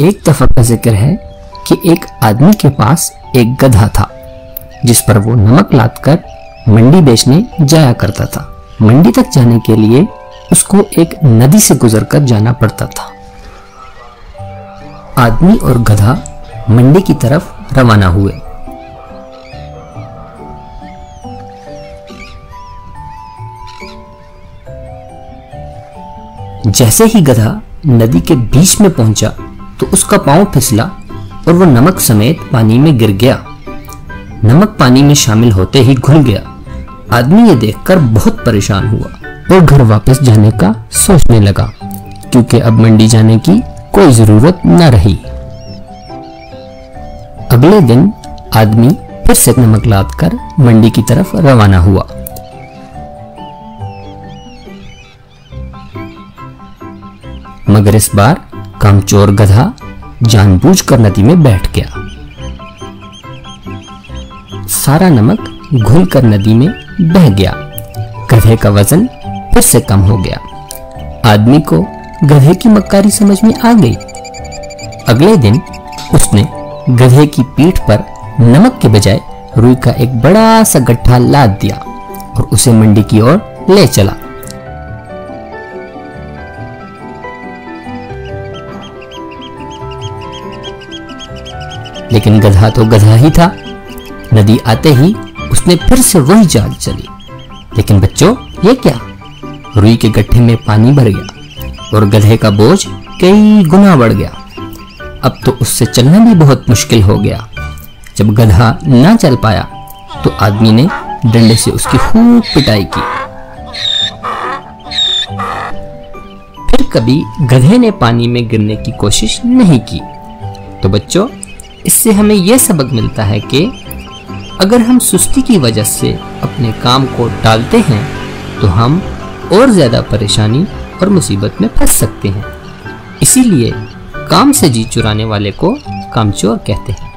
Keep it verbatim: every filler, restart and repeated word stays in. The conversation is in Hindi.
एक दफा का जिक्र है कि एक आदमी के पास एक गधा था जिस पर वो नमक लादकर मंडी बेचने जाया करता था। मंडी तक जाने के लिए उसको एक नदी से गुजरकर जाना पड़ता था। आदमी और गधा मंडी की तरफ रवाना हुए। जैसे ही गधा नदी के बीच में पहुंचा तो उसका पांव फिसला और वो नमक समेत पानी में गिर गया। नमक पानी में शामिल होते ही घुल गया। आदमी ये देखकर बहुत परेशान हुआ और घर वापस जाने का सोचने लगा क्योंकि अब मंडी जाने की कोई जरूरत न रही। अगले दिन आदमी फिर से नमक लादकर मंडी की तरफ रवाना हुआ। मगर इस बार कामचोर गधा जानबूझकर नदी में बैठ गया। सारा नमक घुलकर नदी में बह गया। गधे का वजन फिर से कम हो गया। आदमी को गधे की मक्कारी समझ में आ गई। अगले दिन उसने गधे की पीठ पर नमक के बजाय रुई का एक बड़ा सा गड्ढा लाद दिया और उसे मंडी की ओर ले चला। लेकिन गधा तो गधा ही था। नदी आते ही उसने फिर से वही चाल चली। लेकिन बच्चों ये क्या, रुई के गड्ढे में पानी भर गया और गधे का बोझ कई गुना बढ़ गया। अब तो उससे चलना भी बहुत मुश्किल हो गया। जब गधा ना चल पाया तो आदमी ने डंडे से उसकी खूब पिटाई की। फिर कभी गधे ने पानी में गिरने की कोशिश नहीं की। तो बच्चों इससे हमें यह सबक मिलता है कि अगर हम सुस्ती की वजह से अपने काम को टालते हैं तो हम और ज़्यादा परेशानी और मुसीबत में फंस सकते हैं। इसीलिए काम से जी चुराने वाले को कामचोर कहते हैं।